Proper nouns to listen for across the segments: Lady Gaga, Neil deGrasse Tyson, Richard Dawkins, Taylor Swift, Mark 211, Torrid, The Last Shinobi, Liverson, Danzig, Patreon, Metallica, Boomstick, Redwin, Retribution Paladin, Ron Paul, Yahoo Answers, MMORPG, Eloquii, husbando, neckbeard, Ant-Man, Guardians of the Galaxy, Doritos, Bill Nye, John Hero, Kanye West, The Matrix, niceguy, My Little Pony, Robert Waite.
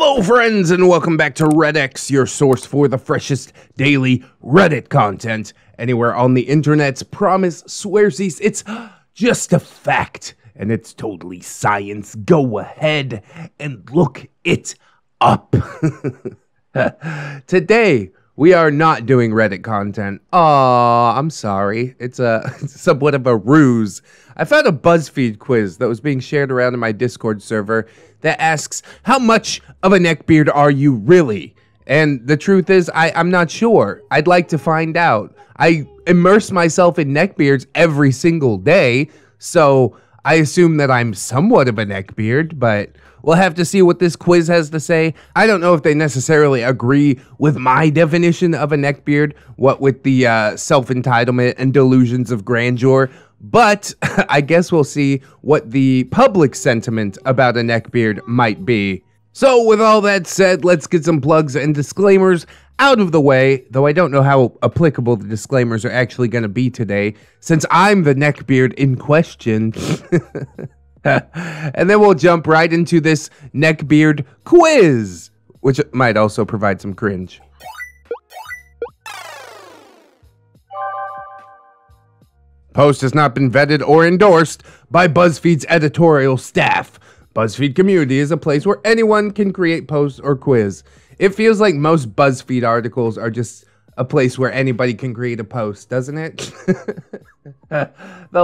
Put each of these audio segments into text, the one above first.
Hello friends and welcome back to ReddX, your source for the freshest daily Reddit content anywhere on the internet. Promise, swearsies, it's just a fact and it's totally science. Go ahead and look it up. Today we are not doing Reddit content. Aww, I'm sorry. It's somewhat of a ruse. I found a BuzzFeed quiz that was being shared around in my Discord server that asks, how much of a neckbeard are you really? And the truth is, I'm not sure. I'd like to find out. I immerse myself in neckbeards every single day, so I assume that I'm somewhat of a neckbeard, but we'll have to see what this quiz has to say. I don't know if they necessarily agree with my definition of a neckbeard, what with the self-entitlement and delusions of grandeur, but I guess we'll see what the public sentiment about a neckbeard might be. So with all that said, let's get some plugs and disclaimers out of the way, though I don't know how applicable the disclaimers are actually going to be today, since I'm the neckbeard in question. And then we'll jump right into this neckbeard quiz, which might also provide some cringe. Post has not been vetted or endorsed by BuzzFeed's editorial staff. BuzzFeed Community is a place where anyone can create posts or quiz. It feels like most BuzzFeed articles are just a place where anybody can create a post, doesn't it? The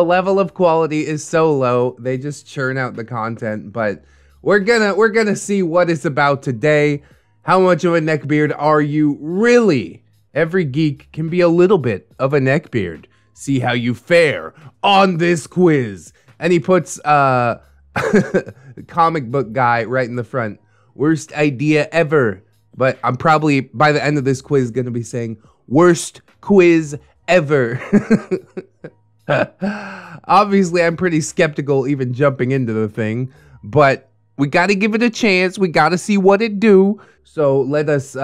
level of quality is so low, they just churn out the content, but we're gonna see what it's about today. How much of a neckbeard are you really? Every geek can be a little bit of a neckbeard. See how you fare on this quiz. And he puts comic book guy right in the front. Worst idea ever. But I'm probably, by the end of this quiz, going to be saying, worst quiz ever. Obviously, I'm pretty skeptical even jumping into the thing. But we got to give it a chance. We got to see what it do. So let us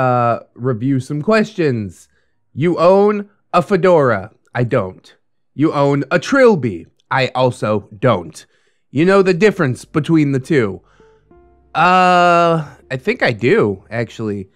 review some questions. You own a fedora. I don't. You own a trilby. I also don't. You know the difference between the two. I think I do, actually.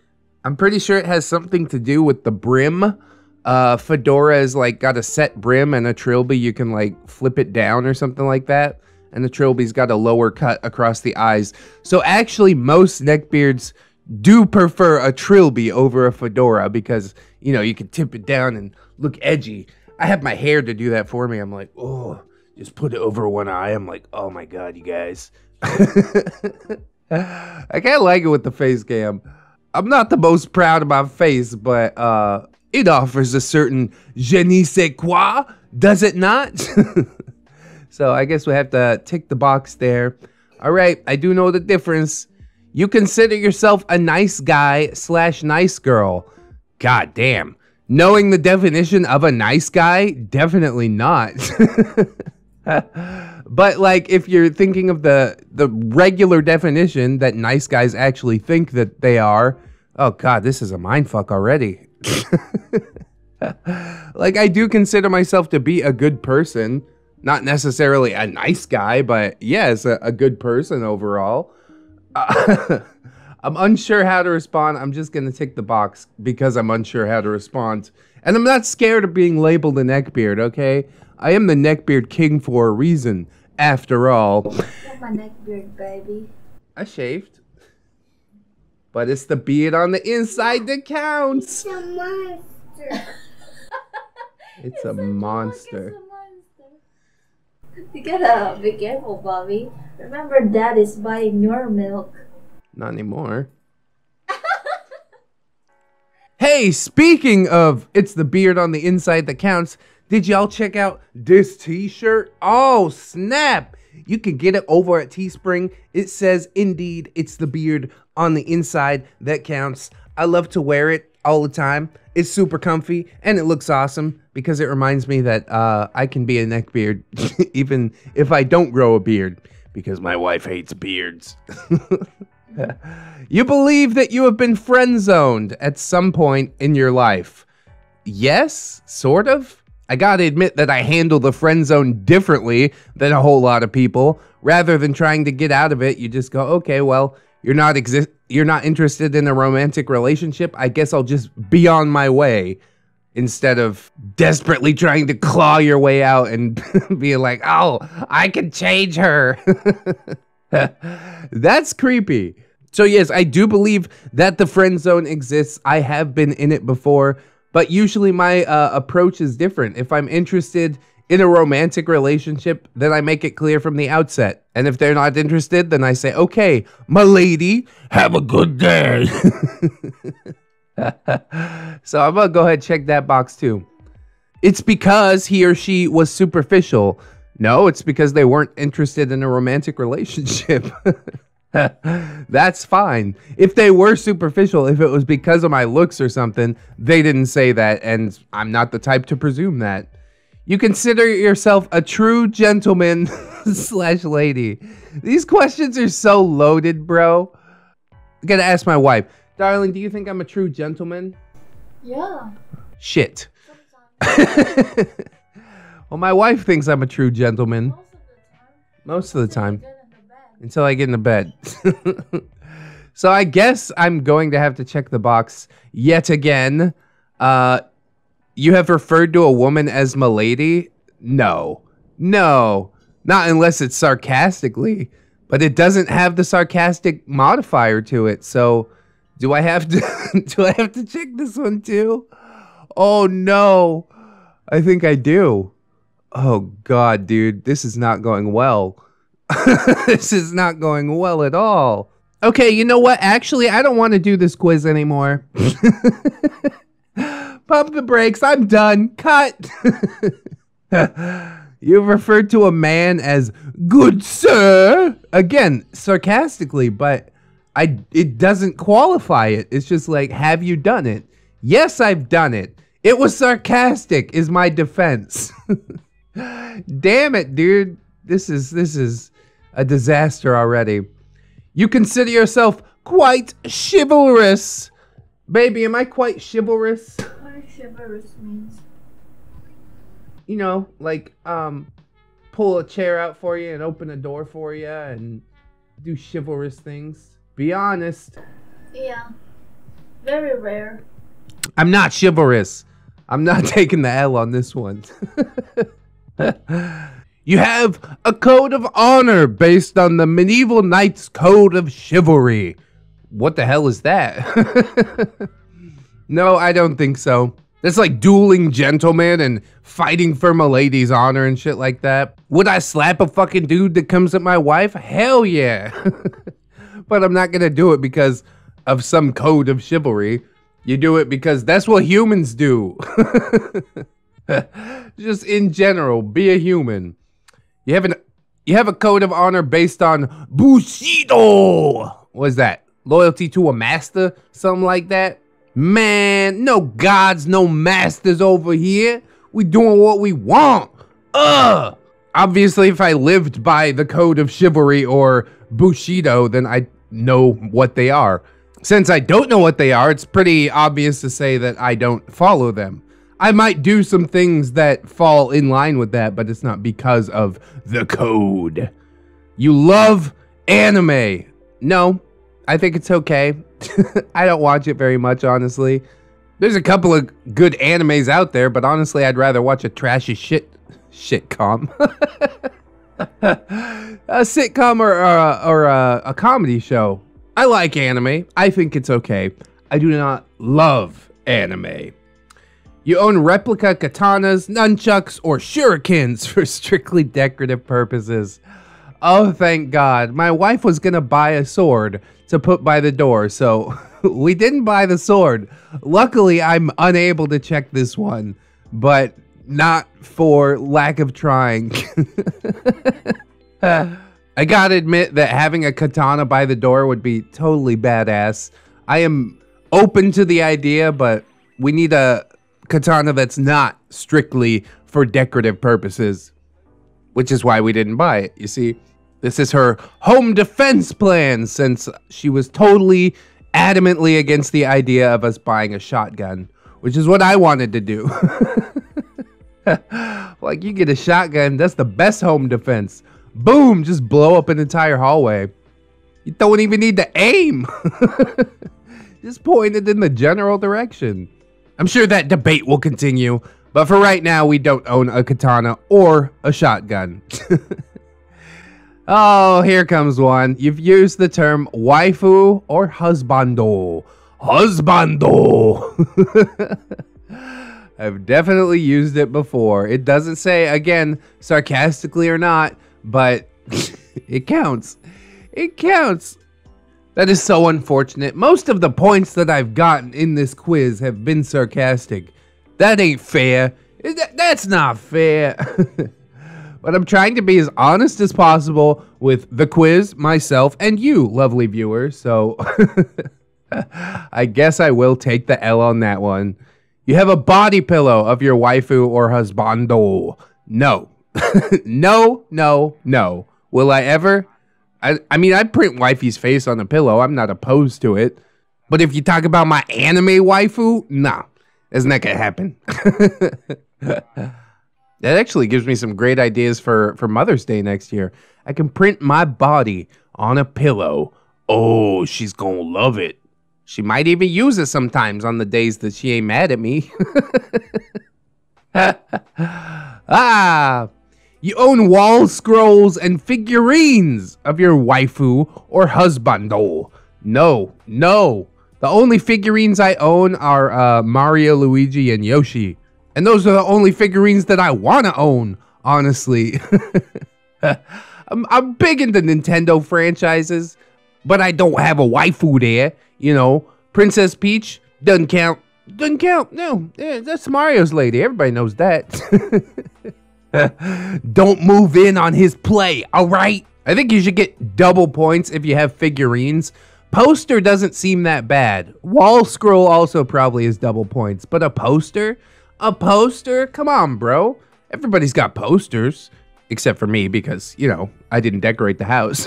I'm pretty sure it has something to do with the brim. Fedora is like got a set brim, and a trilby you can like flip it down or something like that. And the trilby's got a lower cut across the eyes. So actually most neckbeards do prefer a trilby over a fedora because, you know, you can tip it down and look edgy. I have my hair to do that for me. I'm like, oh, just put it over one eye. I'm like, oh my god, you guys. I kinda like it with the face cam. I'm not the most proud of my face, but it offers a certain je ne sais quoi, does it not? So I guess we have to tick the box there. Alright, I do know the difference. You consider yourself a nice guy / nice girl. God damn. Knowing the definition of a nice guy? Definitely not. But like if you're thinking of the regular definition that nice guys actually think that they are, oh god, this is a mindfuck already. Like I do consider myself to be a good person, not necessarily a nice guy, but yes, a good person overall. I'm unsure how to respond. I'm just gonna tick the box because I'm unsure how to respond. And I'm not scared of being labeled a neckbeard, okay? I am the neckbeard king for a reason, after all. I'm a neckbeard, baby. I shaved. But it's the beard on the inside that counts. It's a monster. It's a monster. You gotta be careful, Bobby. Remember, Dad is buying your milk. Not anymore. Hey, speaking of it's the beard on the inside that counts, did y'all check out this t-shirt? Oh, snap! You can get it over at Teespring. It says, indeed, it's the beard on the inside that counts. I love to wear it all the time. It's super comfy, and it looks awesome because it reminds me that I can be a neckbeard even if I don't grow a beard because my wife hates beards. You believe that you have been friend-zoned at some point in your life. Yes, sort of. I gotta admit that I handle the friend zone differently than a whole lot of people. Rather than trying to get out of it, you just go, okay, well, You're not interested in a romantic relationship? I guess I'll just be on my way instead of desperately trying to claw your way out and being like, oh, I can change her. That's creepy. So yes, I do believe that the friend zone exists. I have been in it before, but usually my approach is different. If I'm interested in a romantic relationship, then I make it clear from the outset. And if they're not interested, then I say, okay, my lady, have a good day. So I'm gonna go ahead and check that box too. It's because he or she was superficial. No, it's because they weren't interested in a romantic relationship. That's fine. If they were superficial, if it was because of my looks or something, they didn't say that, and I'm not the type to presume that. You consider yourself a true gentleman slash lady. These questions are so loaded, bro. I gotta ask my wife. Darling, do you think I'm a true gentleman? Yeah. Shit. Well, my wife thinks I'm a true gentleman. Most of the time. Until I get into bed. So I guess I'm going to have to check the box yet again. You have referred to a woman as m'lady? No. No. Not unless it's sarcastically. But it doesn't have the sarcastic modifier to it, so do I have to check this one too? Oh no. I think I do. Oh god, dude. This is not going well. This is not going well at all. Okay, you know what? Actually, I don't want to do this quiz anymore. Pump the brakes. I'm done. Cut. You've referred to a man as good sir. Again, sarcastically, but it doesn't qualify it. It's just like, have you done it? Yes, I've done it. It was sarcastic is my defense. Damn it, dude. This is a disaster already. You consider yourself quite chivalrous. Baby, am I quite chivalrous? What does chivalrous means? You know, like, pull a chair out for you and open a door for you and do chivalrous things. Be honest. Yeah. Very rare. I'm not chivalrous. I'm not taking the L on this one. You have a code of honor based on the medieval knight's code of chivalry. What the hell is that? No, I don't think so. That's like dueling gentlemen and fighting for my lady's honor and shit like that. Would I slap a fucking dude that comes at my wife? Hell yeah. But I'm not gonna do it because of some code of chivalry. You do it because that's what humans do. Just in general, be a human. You have a code of honor based on Bushido. What's that? Loyalty to a master? Something like that? Man, no gods, no masters over here. We doing what we want. Ugh! Obviously, if I lived by the code of chivalry or Bushido, then I'd know what they are. Since I don't know what they are, it's pretty obvious to say that I don't follow them. I might do some things that fall in line with that, but it's not because of the code. You love anime. No, I think it's okay. I don't watch it very much, honestly. There's a couple of good animes out there, but honestly, I'd rather watch a trashy sitcom. A sitcom or a comedy show. I like anime. I think it's okay. I do not love anime. You own replica katanas, nunchucks, or shurikens for strictly decorative purposes. Oh, thank God. My wife was gonna buy a sword to put by the door, so we didn't buy the sword. Luckily, I'm unable to check this one, but not for lack of trying. I gotta admit that having a katana by the door would be totally badass. I am open to the idea, but we need a katana that's not strictly for decorative purposes, which is why we didn't buy it, you see. This is her home defense plan, since she was totally adamantly against the idea of us buying a shotgun, which is what I wanted to do. Like, you get a shotgun, that's the best home defense. Boom, just blow up an entire hallway. You don't even need to aim. Just point it in the general direction. I'm sure that debate will continue, but for right now, we don't own a katana or a shotgun. Oh, here comes one. You've used the term waifu or husbando. Husbando. I've definitely used it before. It doesn't say, again, sarcastically or not, but it counts. It counts. That is so unfortunate. Most of the points that I've gotten in this quiz have been sarcastic. That ain't fair. That's not fair. But I'm trying to be as honest as possible with the quiz, myself, and you, lovely viewers. So I guess I will take the L on that one. You have a body pillow of your waifu or husbando. No. No, no, no. Will I ever? I mean, I print wifey's face on a pillow. I'm not opposed to it. But if you talk about my anime waifu, nah. That's not gonna happen. That actually gives me some great ideas for Mother's Day next year. I can print my body on a pillow. Oh, she's gonna love it. She might even use it sometimes on the days that she ain't mad at me. Ah, you own wall scrolls and figurines of your waifu or husbando. No, no. The only figurines I own are Mario, Luigi, and Yoshi. And those are the only figurines that I want to own, honestly. I'm big into Nintendo franchises, but I don't have a waifu there. You know, Princess Peach doesn't count. Doesn't count. No, yeah, that's Mario's lady. Everybody knows that. Don't move in on his play, all right? I think you should get double points if you have figurines. Poster doesn't seem that bad. Wall scroll also probably is double points, but a poster? A poster? Come on, bro. Everybody's got posters, except for me because, you know, I didn't decorate the house.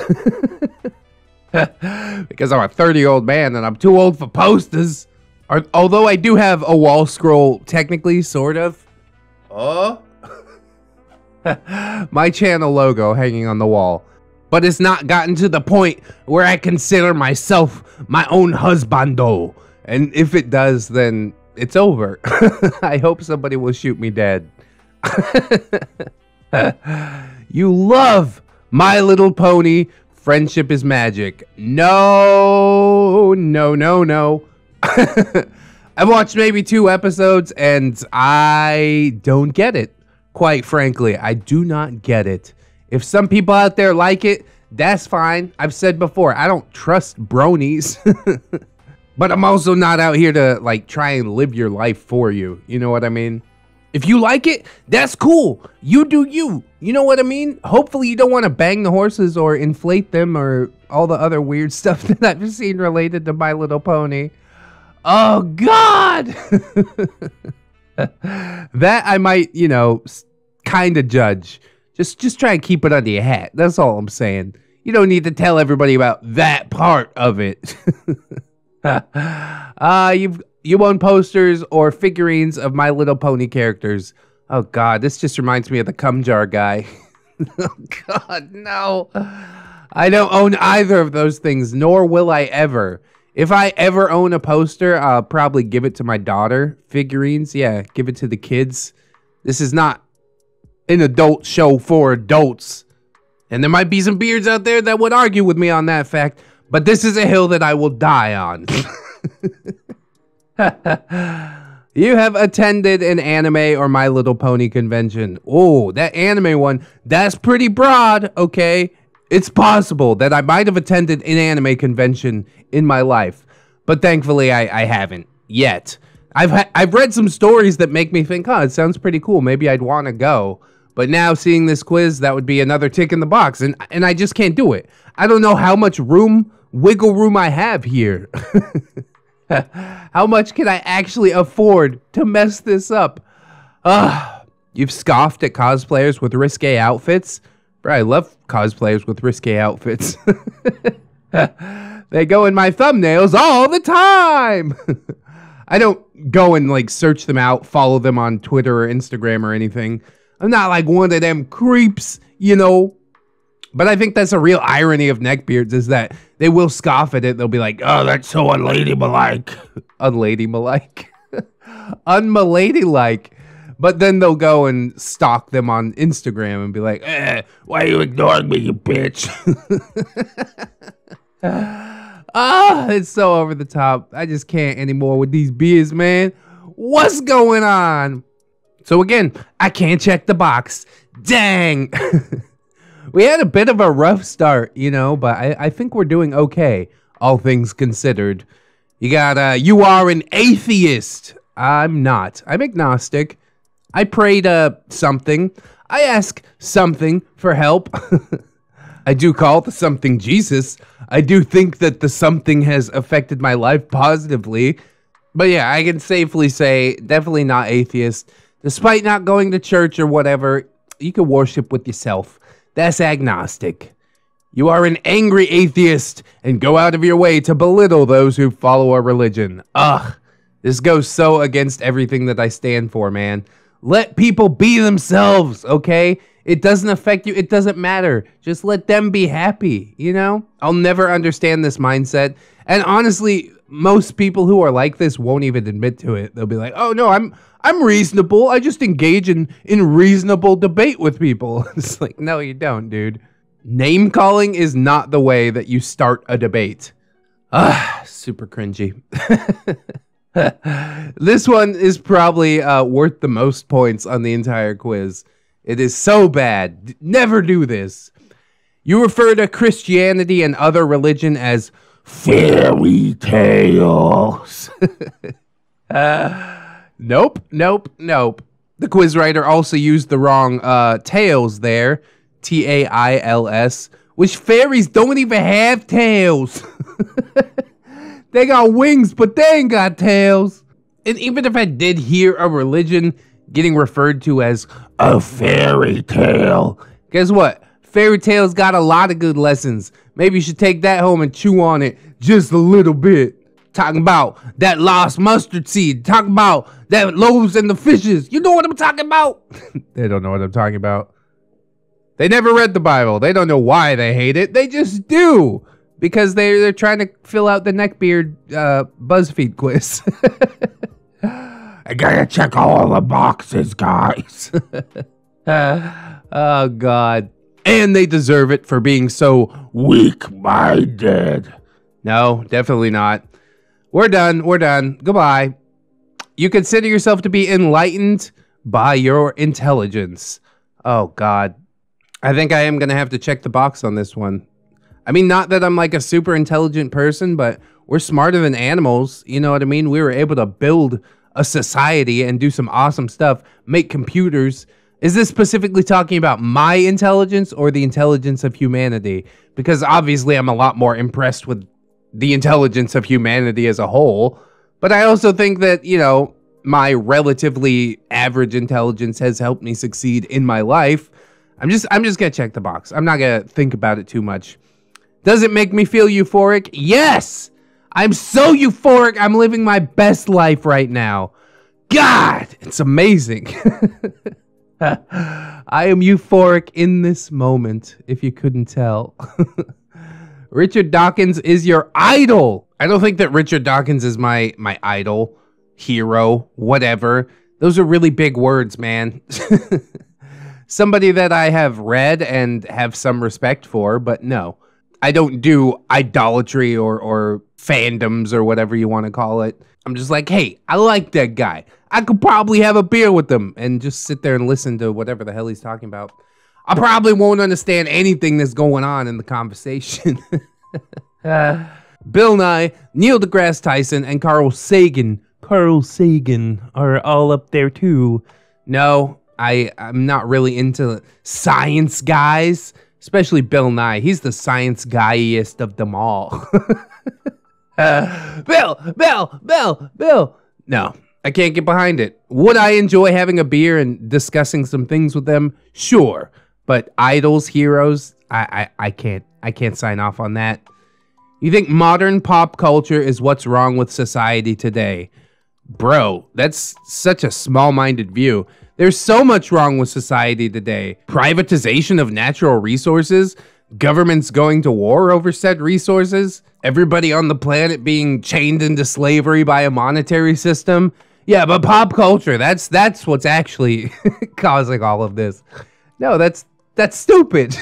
Because I'm a 30-year-old man and I'm too old for posters. Although I do have a wall scroll, technically, sort of. Oh. My channel logo hanging on the wall. But it's not gotten to the point where I consider myself my own husbando. And if it does, then it's over. I hope somebody will shoot me dead. You love My Little Pony. Friendship is magic. No, no, no, no. I've watched maybe 2 episodes and I don't get it. Quite frankly, I do not get it. If some people out there like it, that's fine. I've said before, I don't trust bronies. But I'm also not out here to like try and live your life for you. You know what I mean? If you like it, that's cool. You do you. You know what I mean? Hopefully you don't want to bang the horses or inflate them or all the other weird stuff that I've seen related to My Little Pony. Oh, God! That I might, you know, kind of judge. Just try and keep it under your hat. That's all I'm saying. You don't need to tell everybody about that part of it. You own posters or figurines of My Little Pony characters. Oh, God, this just reminds me of the cum jar guy. Oh, God, no. I don't own either of those things, nor will I ever. If I ever own a poster, I'll probably give it to my daughter. Figurines, yeah, give it to the kids. This is not an adult show for adults. And there might be some beards out there that would argue with me on that fact, but this is a hill that I will die on. You have attended an anime or My Little Pony convention. Oh, that anime one, that's pretty broad, okay? It's possible that I might have attended an anime convention in my life, but thankfully I haven't yet. I've read some stories that make me think, oh, it sounds pretty cool. Maybe I'd want to go. But now seeing this quiz, that would be another tick in the box, and I just can't do it. I don't know how much wiggle room I have here. How much can I actually afford to mess this up? You've scoffed at cosplayers with risque outfits. Bro, I love cosplayers with risque outfits. They go in my thumbnails all the time. I don't go and like search them out, follow them on Twitter or Instagram or anything. I'm not like one of them creeps, you know. But I think that's a real irony of neckbeards, is that they will scoff at it. They'll be like, oh, that's so unladylike. Unladylike. Unmiladylike. But then they'll go and stalk them on Instagram and be like, eh, why are you ignoring me, you bitch? Ah, it's so over the top. I just can't anymore with these beers, man. What's going on? So again, I can't check the box. Dang. We had a bit of a rough start, you know, but I think we're doing okay, all things considered. You got, you are an atheist. I'm not. I'm agnostic. I pray to something. I ask something for help. I do call the something Jesus. I do think that the something has affected my life positively. But yeah, I can safely say definitely not atheist. Despite not going to church or whatever, you can worship with yourself. That's agnostic. You are an angry atheist and go out of your way to belittle those who follow our religion. Ugh. This goes so against everything that I stand for, man. Let people be themselves, okay? It doesn't affect you. It doesn't matter. Just let them be happy, you know? I'll never understand this mindset. And honestly, most people who are like this won't even admit to it. They'll be like, oh, no, I'm reasonable. I just engage in reasonable debate with people. It's like, no, you don't, dude. Name calling is not the way that you start a debate. Ah, super cringy. This one is probably worth the most points on the entire quiz. It is so bad. Never do this. You refer to Christianity and other religion as fairy tales. Nope, nope, nope. The quiz writer also used the wrong tails there. T-A-I-L-S. Which fairies don't even have tails. They got wings, but they ain't got tails. And even if I did hear a religion getting referred to as a fairy tale, guess what? Fairy tales got a lot of good lessons. Maybe you should take that home and chew on it just a little bit. Talking about that lost mustard seed. Talking about that loaves and the fishes. You know what I'm talking about? They don't know what I'm talking about. They never read the Bible. They don't know why they hate it. They just do. Because they're trying to fill out the neckbeard BuzzFeed quiz. I gotta check all the boxes, guys. Oh, God. And they deserve it for being so weak-minded. No, definitely not. We're done. We're done. Goodbye. You consider yourself to be enlightened by your intelligence. Oh, God. I think I am going to have to check the box on this one. I mean, not that I'm like a super intelligent person, but we're smarter than animals. You know what I mean? We were able to build a society and do some awesome stuff, make computers. Is this specifically talking about my intelligence or the intelligence of humanity? Because obviously I'm a lot more impressed with the intelligence of humanity as a whole. But I also think that, you know, my relatively average intelligence has helped me succeed in my life. I'm just gonna check the box. I'm not gonna think about it too much. Does it make me feel euphoric? Yes! I'm so euphoric, I'm living my best life right now. God, it's amazing. I am euphoric in this moment, if you couldn't tell. Richard Dawkins is your idol. I don't think that Richard Dawkins is my idol, hero, whatever. Those are really big words, man. Somebody that I have read and have some respect for, but no. I don't do idolatry or fandoms or whatever you want to call it. I'm just like, hey, I like that guy. I could probably have a beer with him and just sit there and listen to whatever the hell he's talking about. I probably won't understand anything that's going on in the conversation. Bill Nye, Neil deGrasse Tyson, and Carl Sagan. Carl Sagan are all up there too. No, I'm not really into science guys. Especially Bill Nye. He's the science guy-iest of them all. Bill. No, I can't get behind it. Would I enjoy having a beer and discussing some things with them? Sure. But idols, heroes, I can't sign off on that. You think modern pop culture is what's wrong with society today? Bro, that's such a small-minded view. There's so much wrong with society today. Privatization of natural resources, governments going to war over said resources, everybody on the planet being chained into slavery by a monetary system. Yeah, but pop culture, that's what's actually causing all of this. No, that's stupid.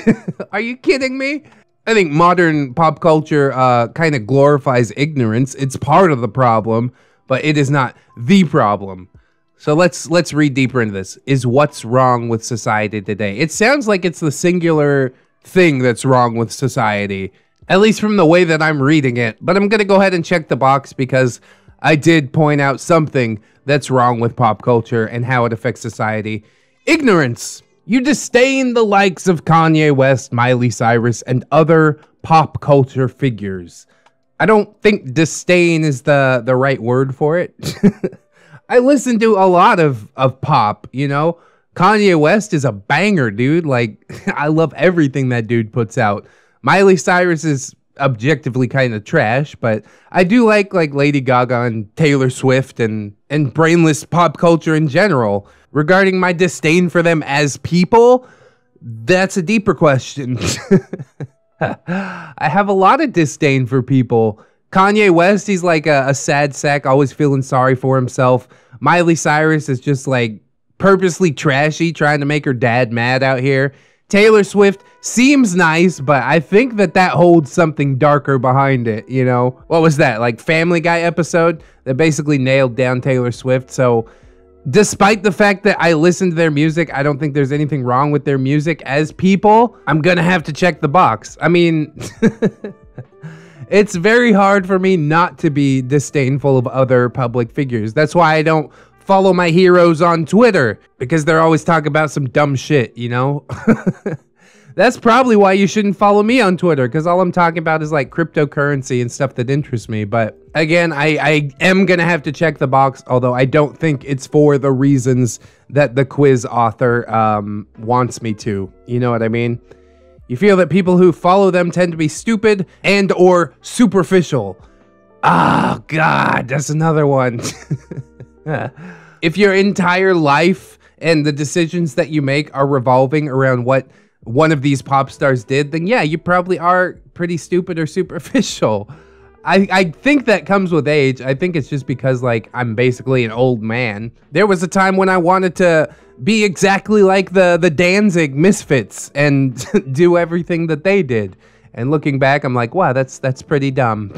Are you kidding me? I think modern pop culture kind of glorifies ignorance. It's part of the problem, but it is not the problem. So let's read deeper into this. Is what's wrong with society today? It sounds like it's the singular thing that's wrong with society, at least from the way that I'm reading it. But I'm going to go ahead and check the box because I did point out something that's wrong with pop culture and how it affects society. Ignorance. You disdain the likes of Kanye West, Miley Cyrus, and other pop culture figures. I don't think disdain is the right word for it. I listen to a lot of pop, you know? Kanye West is a banger, dude. Like, I love everything that dude puts out. Miley Cyrus is objectively kind of trash, but I do like Lady Gaga and Taylor Swift and brainless pop culture in general. Regarding my disdain for them as people, that's a deeper question. I have a lot of disdain for people. Kanye West, he's like a sad sack, always feeling sorry for himself. Miley Cyrus is just like purposely trashy, trying to make her dad mad out here. Taylor Swift seems nice, but I think that holds something darker behind it, you know? What was that, like Family Guy episode? That basically nailed down Taylor Swift, so despite the fact that I listen to their music, I don't think there's anything wrong with their music as people. I'm gonna have to check the box. I mean, it's very hard for me not to be disdainful of other public figures. That's why I don't follow my heroes on Twitter, because they're always talking about some dumb shit, you know? That's probably why you shouldn't follow me on Twitter, because all I'm talking about is like cryptocurrency and stuff that interests me. But again, I am gonna have to check the box, although I don't think it's for the reasons that the quiz author wants me to. You know what I mean? You feel that people who follow them tend to be stupid and or superficial. Oh God, that's another one. If your entire life and the decisions that you make are revolving around what one of these pop stars did, then yeah, you probably are pretty stupid or superficial. I think that comes with age. I think it's just because, like, I'm basically an old man. There was a time when I wanted to be exactly like the Danzig misfits and do everything that they did. And looking back, I'm like, wow, that's pretty dumb.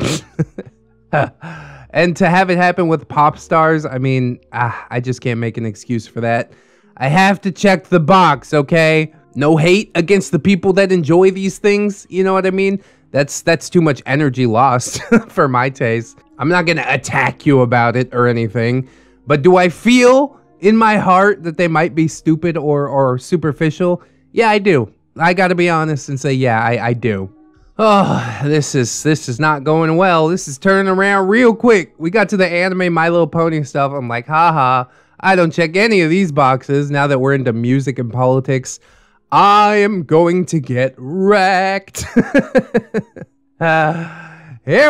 And to have it happen with pop stars, I mean, I just can't make an excuse for that. I have to check the box, okay? No hate against the people that enjoy these things, you know what I mean? That's too much energy lost for my taste. I'm not gonna attack you about it or anything, but do I feel in my heart that they might be stupid or superficial? Yeah, I do. I gotta be honest and say, yeah, I do. Oh, this is not going well. This is turning around real quick. We got to the anime My Little Pony stuff. I'm like, haha, I don't check any of these boxes. Now that we're into music and politics, I am going to get wrecked. Here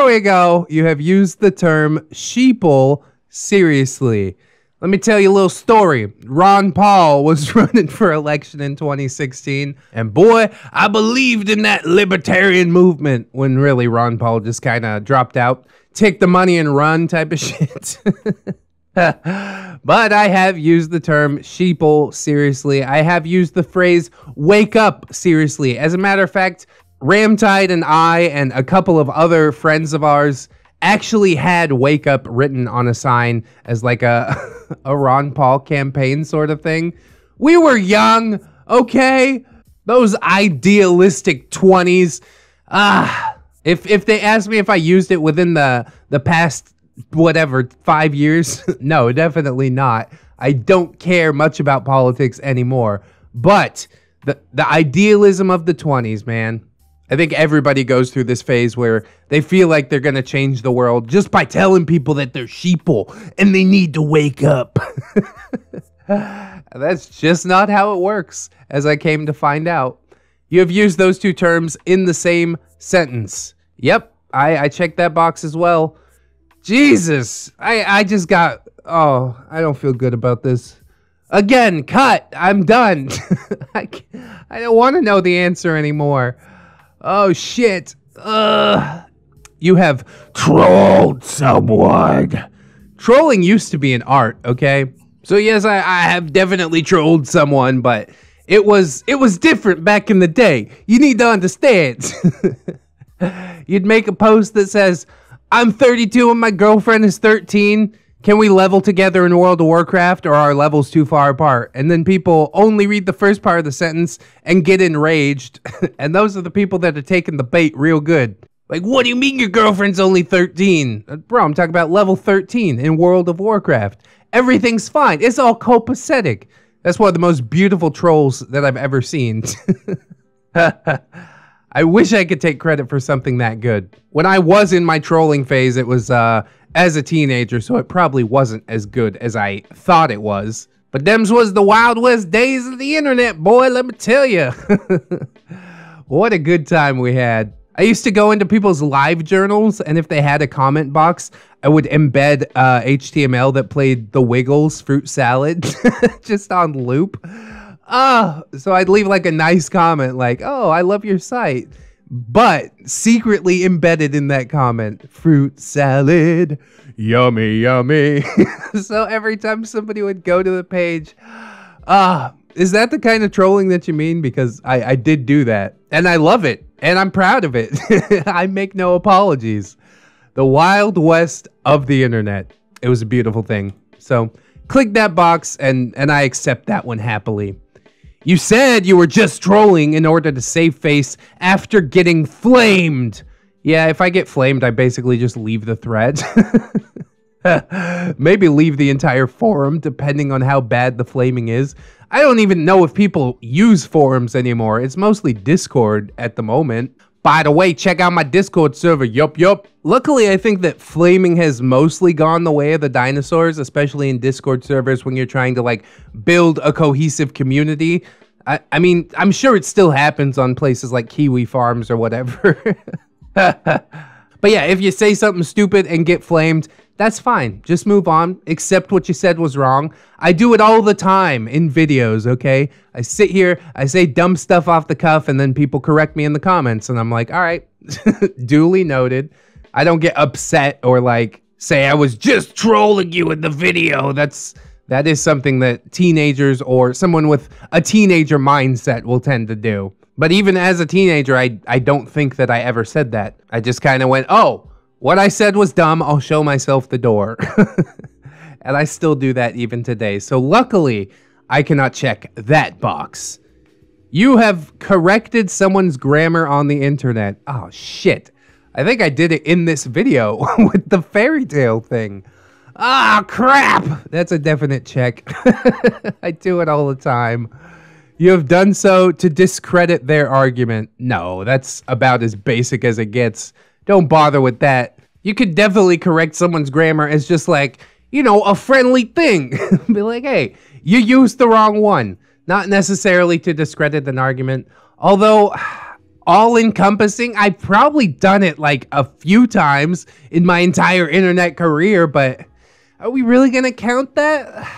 we go. You have used the term sheeple seriously. Let me tell you a little story. Ron Paul was running for election in 2016, and boy, I believed in that libertarian movement, when really Ron Paul just kind of dropped out, take the money and run type of shit. But I have used the term sheeple seriously. I have used the phrase wake up seriously. As a matter of fact, Ramtide and I and a couple of other friends of ours actually had wake up written on a sign as like a Ron Paul campaign sort of thing. We were young, okay? Those idealistic 20s. If they asked me if I used it within the past whatever 5 years, no, definitely not. I don't care much about politics anymore. But the idealism of the 20s, man. I think everybody goes through this phase where they feel like they're going to change the world just by telling people that they're sheeple and they need to wake up. That's just not how it works, as I came to find out. You have used those two terms in the same sentence. Yep, I checked that box as well. Jesus, I just got... Oh, I don't feel good about this. Again, cut. I'm done. I don't want to know the answer anymore. Oh shit! You have trolled someone. Trolling used to be an art, okay? So yes, I have definitely trolled someone, but it was different back in the day. You need to understand. You'd make a post that says, "I'm 32 and my girlfriend is 13. Can we level together in World of Warcraft, or are levels too far apart?" And then people only read the first part of the sentence and get enraged. And those are the people that are taking the bait real good. Like, what do you mean your girlfriend's only 13? Bro, I'm talking about level 13 in World of Warcraft. Everything's fine. It's all copacetic. That's one of the most beautiful trolls that I've ever seen. I wish I could take credit for something that good. When I was in my trolling phase, it was as a teenager, so it probably wasn't as good as I thought it was. But them's was the Wild West days of the internet, boy, let me tell you. What a good time we had. I used to go into people's live journals, and if they had a comment box, I would embed HTML that played The Wiggles' Fruit Salad just on loop. So I'd leave like a nice comment like, oh, I love your site. But secretly embedded in that comment, fruit salad, yummy, yummy. So every time somebody would go to the page, is that the kind of trolling that you mean? Because I did do that, and I love it, and I'm proud of it. I make no apologies. The Wild West of the internet. It was a beautiful thing. So click that box, and I accept that one happily. You said you were just trolling in order to save face after getting flamed. Yeah, if I get flamed, I basically just leave the thread. Maybe leave the entire forum, depending on how bad the flaming is. I don't even know if people use forums anymore. It's mostly Discord at the moment. By the way, check out my Discord server, yup. Luckily, I think that flaming has mostly gone the way of the dinosaurs, especially in Discord servers when you're trying to, like, build a cohesive community. I mean, I'm sure it still happens on places like Kiwi Farms or whatever. But yeah, if you say something stupid and get flamed, that's fine. Just move on. Accept what you said was wrong. I do it all the time in videos, okay? I sit here, I say dumb stuff off the cuff, and then people correct me in the comments, and I'm like, all right, duly noted. I don't get upset or, like, say I was just trolling you in the video. That is something that teenagers or someone with a teenager mindset will tend to do. But even as a teenager, I don't think that I ever said that. I just kind of went, oh, what I said was dumb, I'll show myself the door. And I still do that even today. So luckily, I cannot check that box. You have corrected someone's grammar on the internet. Oh, shit. I think I did it in this video with the fairy tale thing. Ah, crap! That's a definite check. I do it all the time. You have done so to discredit their argument. No, that's about as basic as it gets. Don't bother with that. You could definitely correct someone's grammar as just like, you know, a friendly thing. Be like, hey, you used the wrong one. Not necessarily to discredit an argument. Although, all-encompassing, I've probably done it like a few times in my entire internet career, but are we really gonna count that?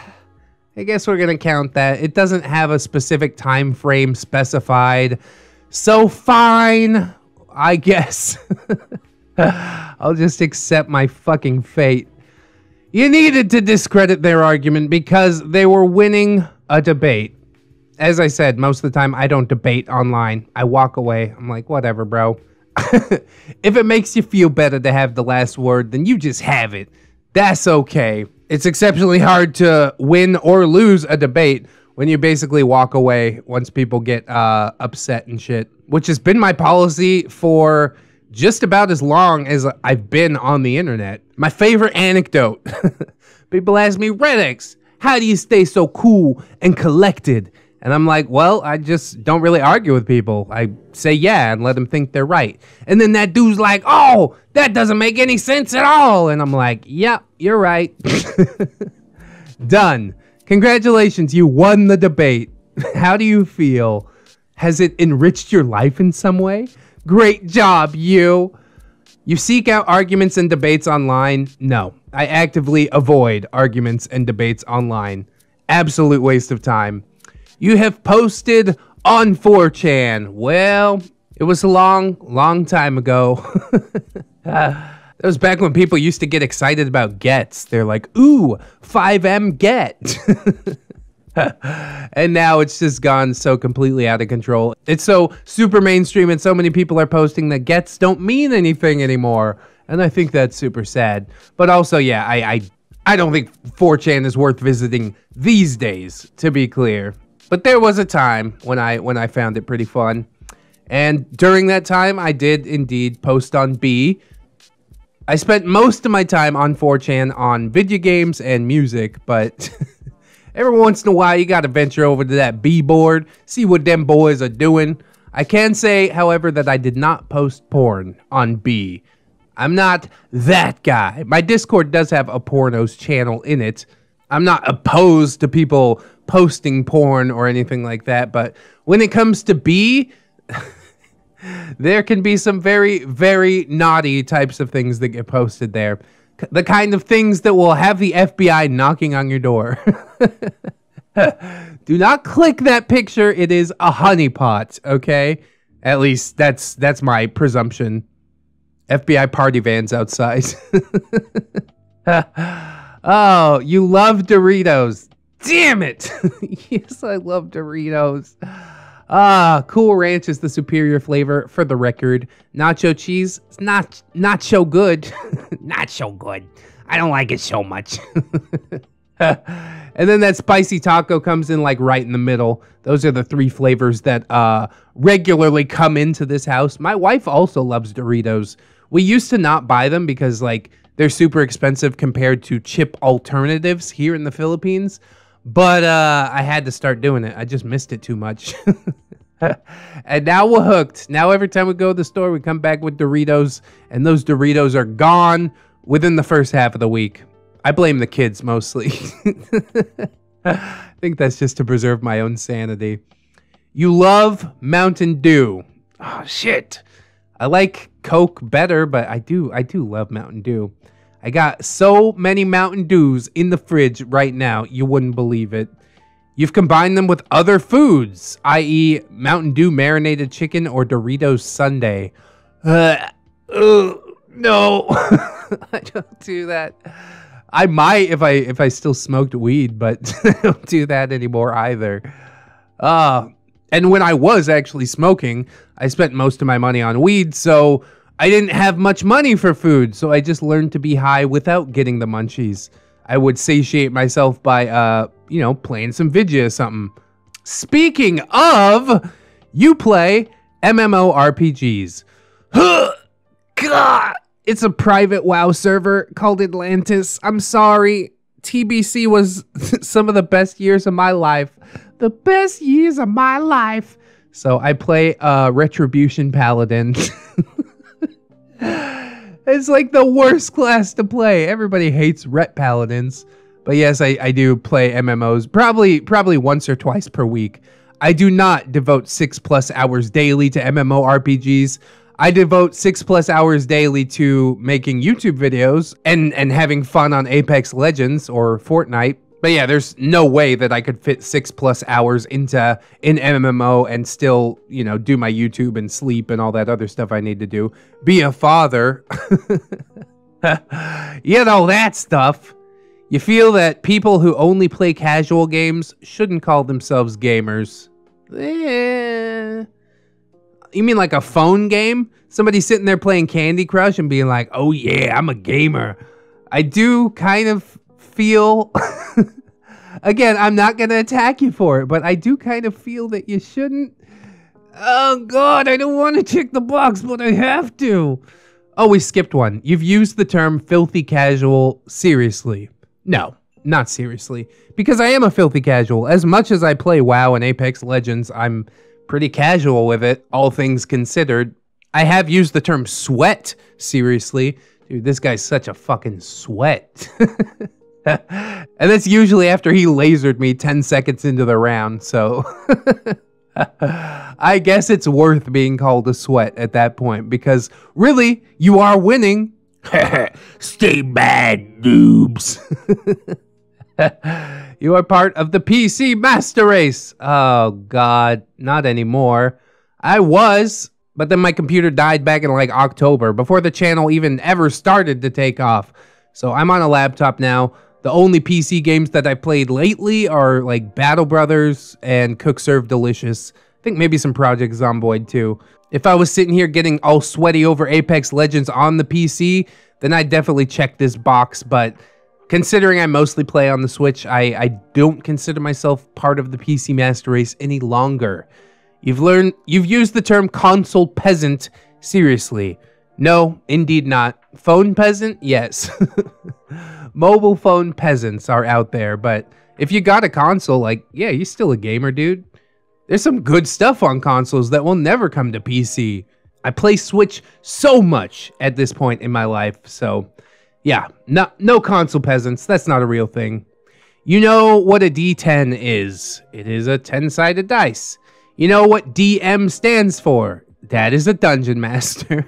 I guess we're gonna count that. It doesn't have a specific time frame specified. So fine. I guess. I'll just accept my fucking fate. You needed to discredit their argument because they were winning a debate. As I said, most of the time I don't debate online. I walk away. I'm like, whatever, bro. If it makes you feel better to have the last word, then you just have it. That's okay. It's exceptionally hard to win or lose a debate when you basically walk away once people get upset and shit, which has been my policy for just about as long as I've been on the internet. My favorite anecdote. People ask me, ReddX, how do you stay so cool and collected? And I'm like, well, I just don't really argue with people. I say yeah and let them think they're right. And then that dude's like, oh, that doesn't make any sense at all. And I'm like, yep, you're right. Done. Congratulations, you won the debate. How do you feel? Has it enriched your life in some way? Great job, you. You seek out arguments and debates online? No, I actively avoid arguments and debates online. Absolute waste of time. You have posted on 4chan. Well, It was a long, long time ago. That was back when people used to get excited about gets. They're like, ooh, 5M get. And now it's just gone so completely out of control. It's so super mainstream and so many people are posting that gets don't mean anything anymore. And I think that's super sad. But also, yeah, I don't think 4chan is worth visiting these days, to be clear. But there was a time when I found it pretty fun. And during that time, I did indeed post on B. I spent most of my time on 4chan on video games and music, but every once in a while, you gotta venture over to that B board, see what them boys are doing. I can say, however, that I did not post porn on B. I'm not that guy. My Discord does have a pornos channel in it. I'm not opposed to people posting porn or anything like that, but when it comes to B, there can be some very, very naughty types of things that get posted there. The kind of things that will have the FBI knocking on your door. Do not click that picture. It is a honeypot, okay? At least that's my presumption. FBI party vans outside. Oh, you love Doritos. Damn it. Yes, I love Doritos. Ah, Cool Ranch is the superior flavor, for the record. Nacho cheese, it's not so good. Not so good. I don't like it so much. And then that spicy taco comes in like right in the middle. Those are the three flavors that regularly come into this house. My wife also loves Doritos. We used to not buy them because like they're super expensive compared to chip alternatives here in the Philippines. But I had to start doing it. I just missed it too much. And now we're hooked. Now every time we go to the store, we come back with Doritos. And those Doritos are gone within the first half of the week. I blame the kids mostly. I think that's just to preserve my own sanity. You love Mountain Dew. Oh, shit. I like Coke better, but I do love Mountain Dew. I got so many Mountain Dews in the fridge right now, you wouldn't believe it. You've combined them with other foods, i.e. Mountain Dew marinated chicken or Doritos sundae. No, I don't do that. I might if I still smoked weed, but I don't do that anymore either. And when I was actually smoking, I spent most of my money on weed, so I didn't have much money for food, so I just learned to be high without getting the munchies. I would satiate myself by, you know, playing some vidya or something. Speaking of, you play MMORPGs. God, it's a private WoW server called Atlantis. I'm sorry. TBC was some of the best years of my life. The best years of my life. So I play Retribution Paladin. It's like the worst class to play. Everybody hates Ret Paladins. But yes, I do play MMOs probably once or twice per week. I do not devote 6+ hours daily to MMORPGs. I devote 6+ hours daily to making YouTube videos and having fun on Apex Legends or Fortnite. But yeah, there's no way that I could fit 6+ hours into an MMO and still, you know, do my YouTube and sleep and all that other stuff I need to do. Be a father. You know, that stuff. You feel that people who only play casual games shouldn't call themselves gamers. Eh. You mean like a phone game? Somebody sitting there playing Candy Crush and being like, oh yeah, I'm a gamer. I do kind of feel again, I'm not gonna attack you for it, but I do kind of feel that you shouldn't. Oh god, I don't want to check the box, but I have to. Oh, we skipped one. You've used the term filthy casual seriously. No, not seriously, because I am a filthy casual. As much as I play WoW and Apex Legends, I'm pretty casual with it, all things considered. I have used the term sweat seriously. Dude, this guy's such a fucking sweat. And that's usually after he lasered me 10 seconds into the round, so I guess it's worth being called a sweat at that point, because really, you are winning. Stay bad, noobs. You are part of the PC master race. Oh, God, not anymore. I was, But then my computer died back in like October, before the channel even ever started to take off. So I'm on a laptop now. The only PC games that I played lately are like Battle Brothers and Cook Serve Delicious. I think maybe some Project Zomboid too. If I was sitting here getting all sweaty over Apex Legends on the PC, then I'd definitely check this box. But considering I mostly play on the Switch, I don't consider myself part of the PC master race any longer. You've used the term console peasant seriously. No, indeed not. Phone peasant? Yes. Mobile phone peasants are out there, but if you got a console, like, yeah, you're still a gamer, dude. There's some good stuff on consoles that will never come to PC. I play Switch so much at this point in my life, so yeah, no console peasants. That's not a real thing. You know what a D10 is. It is a 10-sided dice. You know what DM stands for. That is a dungeon master.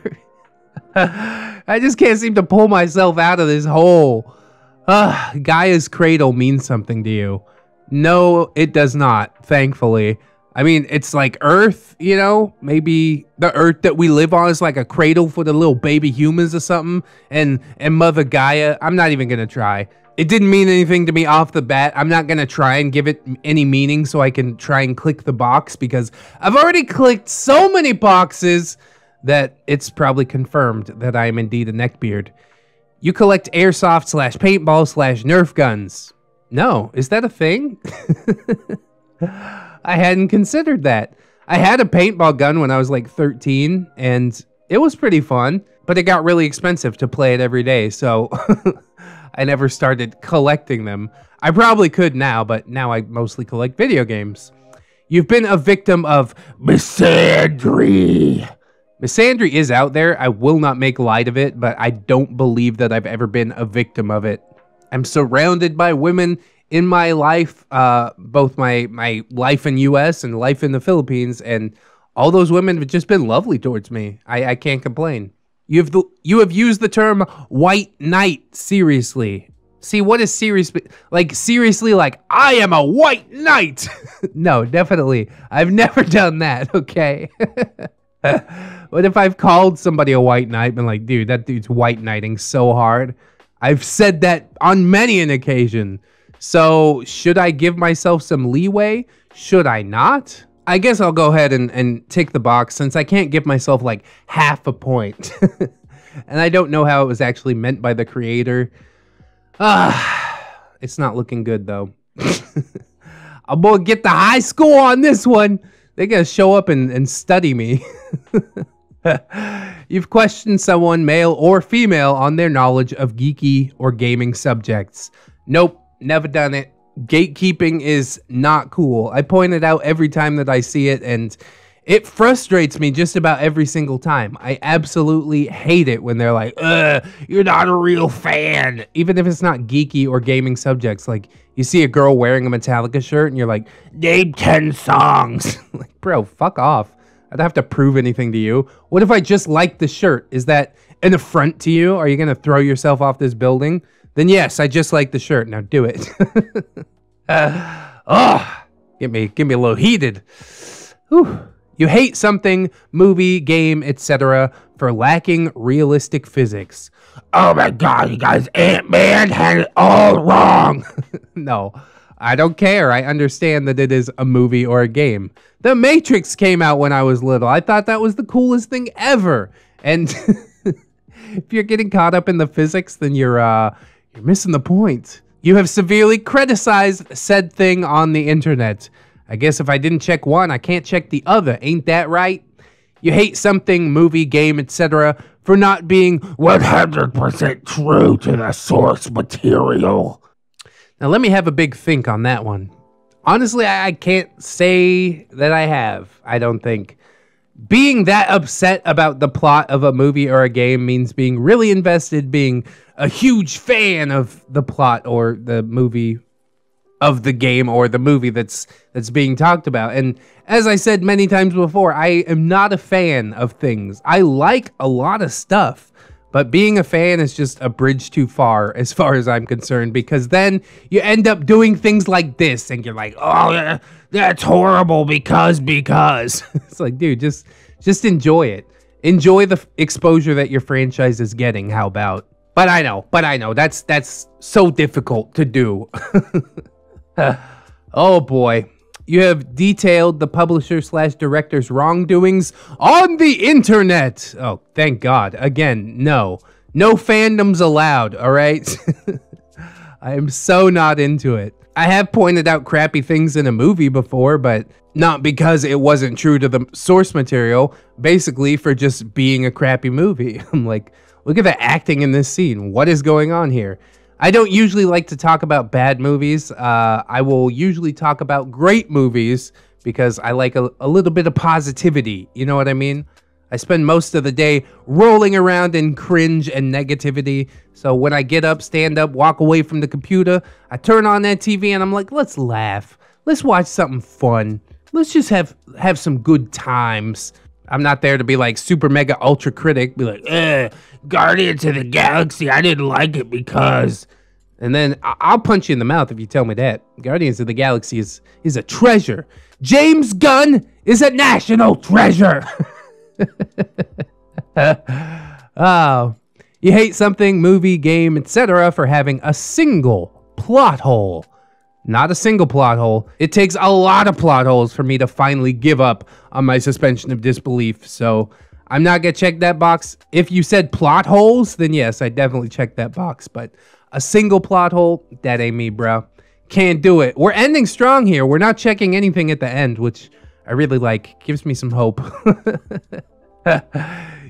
I just can't seem to pull myself out of this hole. Gaia's Cradle means something to you. No, it does not, thankfully. I mean, it's like Earth, you know? Maybe the Earth that we live on is like a cradle for the little baby humans or something. And Mother Gaia, I'm not even gonna try. It didn't mean anything to me off the bat. I'm not gonna try and give it any meaning so I can try and click the box, because I've already clicked so many boxes that it's probably confirmed that I am indeed a neckbeard. You collect airsoft / paintball / Nerf guns. No, is that a thing? I hadn't considered that. I had a paintball gun when I was like 13, and it was pretty fun, but it got really expensive to play it every day, so I never started collecting them. I probably could now, but now I mostly collect video games. You've been a victim of misandry. Misandry is out there. I will not make light of it, but I don't believe that I've ever been a victim of it. I'm surrounded by women in my life, both my life in U.S. and life in the Philippines, and all those women have just been lovely towards me. I can't complain. You have used the term white knight seriously. See, what is serious? Like, seriously, like, I am a white knight. No, definitely. I've never done that, okay? What if I've called somebody a white knight and been like, dude, that dude's white knighting so hard? I've said that on many an occasion. So, should I give myself some leeway? Should I not? I guess I'll go ahead and tick the box, since I can't give myself like half a point. And I don't know how it was actually meant by the creator. It's not looking good though. I'm gonna get the high score on this one. They're gonna show up and study me. You've questioned someone, male or female, on their knowledge of geeky or gaming subjects. Nope. Never done it. Gatekeeping is not cool. I point it out every time that I see it, and it frustrates me just about every single time. I absolutely hate it when they're like, ugh, you're not a real fan. Even if it's not geeky or gaming subjects, like you see a girl wearing a Metallica shirt and you're like, name 10 songs. Like, bro, fuck off. I don't have to prove anything to you. What if I just like the shirt? Is that an affront to you? Are you going to throw yourself off this building? Then yes, I just like the shirt. Now do it. Get me a little heated. Whew. You hate something, movie, game, etc., for lacking realistic physics. Oh my god, you guys, Ant-Man had it all wrong. No, I don't care. I understand that it is a movie or a game. The Matrix came out when I was little. I thought that was the coolest thing ever. And if you're getting caught up in the physics, then you're missing the point. You have severely criticized said thing on the internet. I guess if I didn't check one, I can't check the other. Ain't that right? You hate something, movie, game, etc., for not being 100% true to the source material. Now let me have a big think on that one. Honestly, I can't say that I have, I don't think. Being that upset about the plot of a movie or a game means being really invested, being a huge fan of the plot or the movie, of the game or the movie that's being talked about. And as I said many times before, I am not a fan of things. I like a lot of stuff, but being a fan is just a bridge too far as I'm concerned, because then you end up doing things like this and you're like, oh, that's horrible because. It's like, dude, just Just enjoy it. Enjoy the exposure that your franchise is getting. How about? But I know, that's so difficult to do. Oh boy. You have detailed the publisher/director's wrongdoings on the internet. Oh, thank God. Again, no. No fandoms allowed, all right? I am so not into it. I have pointed out crappy things in a movie before, but not because it wasn't true to the source material, basically for just being a crappy movie. I'm like, look at the acting in this scene. What is going on here? I don't usually like to talk about bad movies. I will usually talk about great movies because I like a little bit of positivity. You know what I mean? I spend most of the day rolling around in cringe and negativity. So when I get up, stand up, walk away from the computer, I turn on that TV and I'm like, let's laugh. Let's watch something fun. Let's just have some good times. I'm not there to be like super mega ultra critic, be like, Guardians of the Galaxy, I didn't like it because... And then I'll punch you in the mouth if you tell me that. Guardians of the Galaxy is a treasure. James Gunn is a national treasure. Oh, you hate something, movie, game, etc. for having a single plot hole. Not a single plot hole. It takes a lot of plot holes for me to finally give up on my suspension of disbelief, so I'm not gonna check that box. If you said plot holes, then yes, I definitely checked that box, but a single plot hole, that ain't me, bro. Can't do it. We're ending strong here. We're not checking anything at the end, which I really like. Gives me some hope.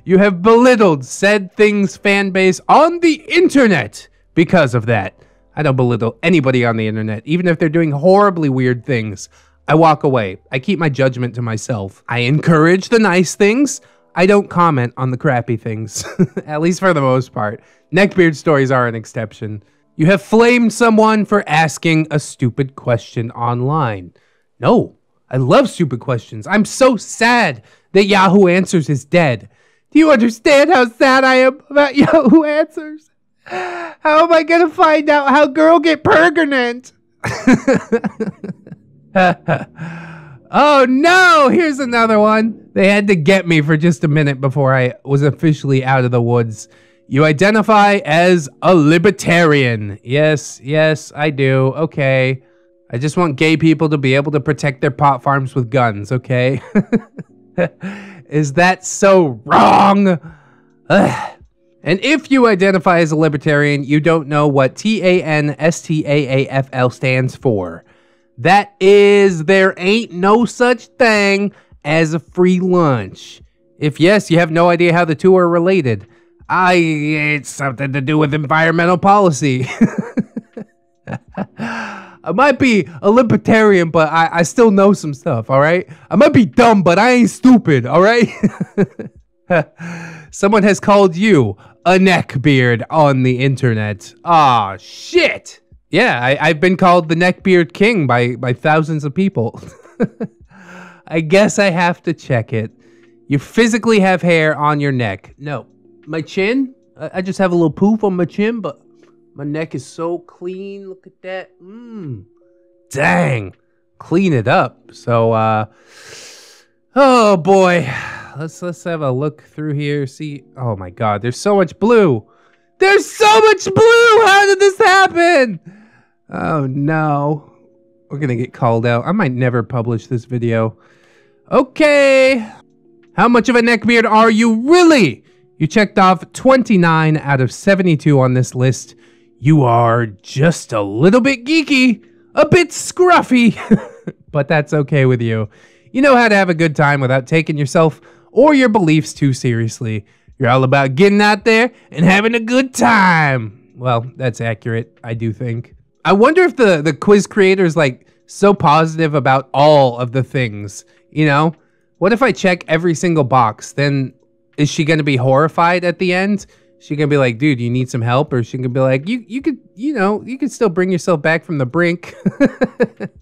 You have belittled said things fan base on the internet because of that. I don't belittle anybody on the internet. Even if they're doing horribly weird things, I walk away. I keep my judgment to myself. I encourage the nice things. I don't comment on the crappy things, at least for the most part. Neckbeard stories are an exception. You have flamed someone for asking a stupid question online. No, I love stupid questions. I'm so sad that Yahoo Answers is dead. Do you understand how sad I am about Yahoo Answers? How am I gonna find out how girl get pregnant? Oh no, here's another one. They had to get me for just a minute before I was officially out of the woods. You identify as a libertarian. Yes, I do. Okay. I just want gay people to be able to protect their pot farms with guns, okay? Is that so wrong? Ugh. And if you identify as a libertarian, you don't know what TANSTAAFL stands for. That is, there ain't no such thing as a free lunch. If yes, you have no idea how the two are related. It's something to do with environmental policy. I might be a libertarian, but I still know some stuff, all right? I might be dumb, but I ain't stupid, all right? Someone has called you a neckbeard on the internet. Aw, shit! Yeah, I've been called the neckbeard king by thousands of people. I guess I have to check it. You physically have hair on your neck. No, my chin? I just have a little poof on my chin, but my neck is so clean. Look at that. Dang. Clean it up. So, oh boy. Let's have a look through here. See, oh my God, there's so much blue. There's so much blue. How did this happen? Oh no, we're gonna get called out. I might never publish this video. Okay, how much of a neckbeard are you really? You checked off 29 out of 72 on this list. You are just a little bit geeky, a bit scruffy, but that's okay with you. You know how to have a good time without taking yourself or your beliefs too seriously. You're all about getting out there and having a good time. Well, that's accurate, I do think. I wonder if the quiz creator is like so positive about all of the things, you know? What if I check every single box? Then is she gonna be horrified at the end? She gonna be like, dude, you need some help? Or she gonna be like, you could still bring yourself back from the brink.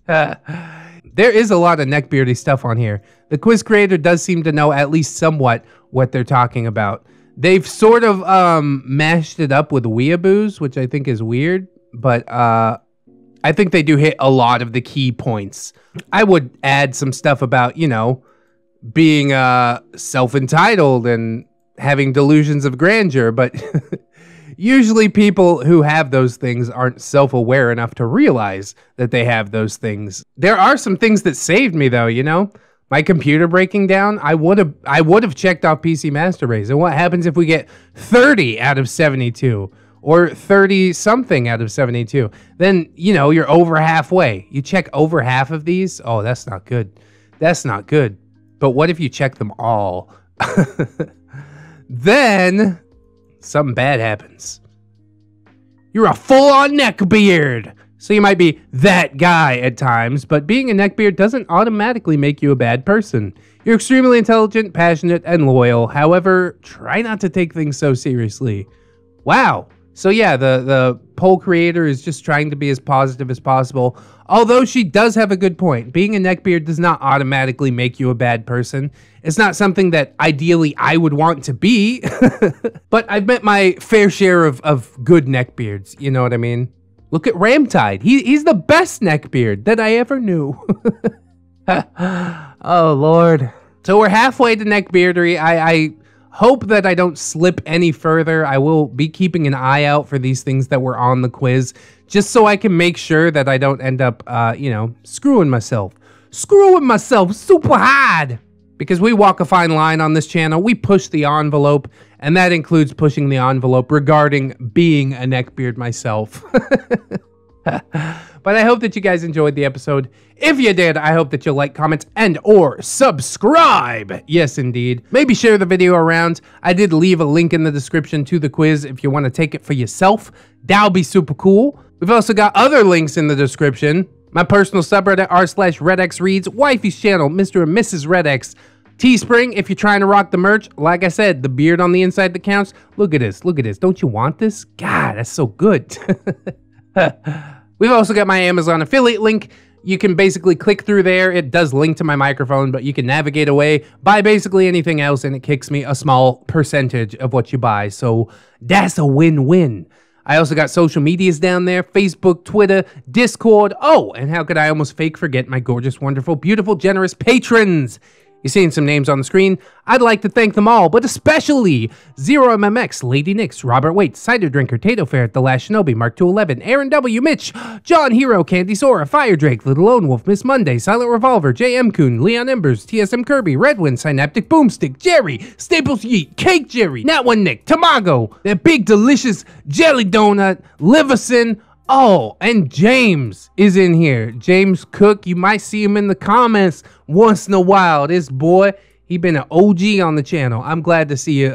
There is a lot of neckbeardy stuff on here. The quiz creator does seem to know at least somewhat what they're talking about. They've sort of mashed it up with weeaboos, which I think is weird, but I think they do hit a lot of the key points. I would add some stuff about, you know, being self-entitled and having delusions of grandeur, but usually people who have those things aren't self-aware enough to realize that they have those things. There are some things that saved me, though, you know? My computer breaking down, I would have checked off PC Master Race. And what happens if we get 30 out of 72 or 30 something out of 72? Then, you know, you're over halfway. You check over half of these. Oh, that's not good. That's not good. But what if you check them all? Then something bad happens. You're a full-on neckbeard. So you might be that guy at times, but being a neckbeard doesn't automatically make you a bad person. You're extremely intelligent, passionate, and loyal. However, try not to take things so seriously. Wow. So yeah, the poll creator is just trying to be as positive as possible. Although she does have a good point. Being a neckbeard does not automatically make you a bad person. It's not something that ideally I would want to be. But I've met my fair share of good neckbeards. You know what I mean? Look at Ramtide. He's the best neckbeard that I ever knew. Oh, Lord. So we're halfway to neckbeardery. I hope that I don't slip any further. I will be keeping an eye out for these things that were on the quiz, just so I can make sure that I don't end up, you know, screwing myself. Screwing myself super hard! Because we walk a fine line on this channel. We push the envelope, and that includes pushing the envelope regarding being a neckbeard myself. But I hope that you guys enjoyed the episode. If you did, I hope that you'll like, comment, and or subscribe. Yes, indeed. Maybe share the video around. I did leave a link in the description to the quiz if you want to take it for yourself. That'll be super cool. We've also got other links in the description. My personal subreddit, r/RedXReads, Wifey's channel, Mr. and Mrs. RedX, Teespring, if you're trying to rock the merch. Like I said, the beard on the inside that counts. Look at this, look at this. Don't you want this? God, that's so good. We've also got my Amazon affiliate link. You can basically click through there. It does link to my microphone, but you can navigate away, buy basically anything else, and it kicks me a small percentage of what you buy. So that's a win-win. I also got social medias down there, Facebook, Twitter, Discord. Oh, and how could I almost fake forget my gorgeous, wonderful, beautiful, generous patrons? You're seeing some names on the screen. I'd like to thank them all, but especially Zero MMX, Lady Nix, Robert Waite, Cider Drinker, Tato Ferret, The Last Shinobi, Mark 211, Aaron W, Mitch, John Hero, Candy Sora, Fire Drake, Little Lone Wolf, Miss Monday, Silent Revolver, JM Coon, Leon Embers, TSM Kirby, Redwin, Synaptic Boomstick, Jerry, Staples Yeet, Cake Jerry, Not One Nick, Tamago, That Big Delicious Jelly Donut, Liverson. Oh, and James is in here. James Cook, you might see him in the comments once in a while. This boy, he been an OG on the channel. I'm glad to see you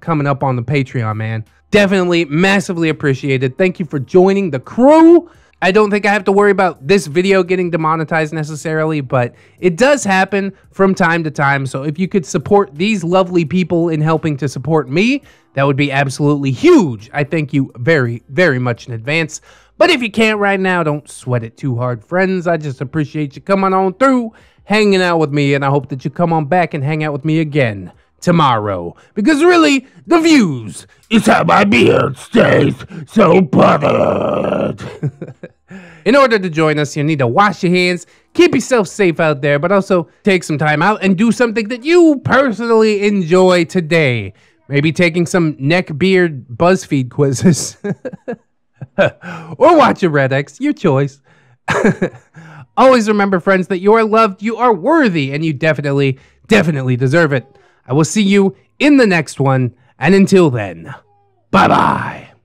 coming up on the Patreon, man. Definitely massively appreciated. Thank you for joining the crew. I don't think I have to worry about this video getting demonetized necessarily, but it does happen from time to time. So if you could support these lovely people in helping to support me, that would be absolutely huge. I thank you very, very much in advance. But if you can't right now, don't sweat it too hard, friends. I just appreciate you coming on through, hanging out with me, and I hope that you come on back and hang out with me again tomorrow. Because really, the views is how my beard stays so bothered. In order to join us, you need to wash your hands, keep yourself safe out there, but also take some time out and do something that you personally enjoy today. Maybe taking some neckbeard BuzzFeed quizzes. Or watch a RedX, your choice. Always remember, friends, that you are loved, you are worthy, and you definitely, definitely deserve it. I will see you in the next one, and until then, bye-bye.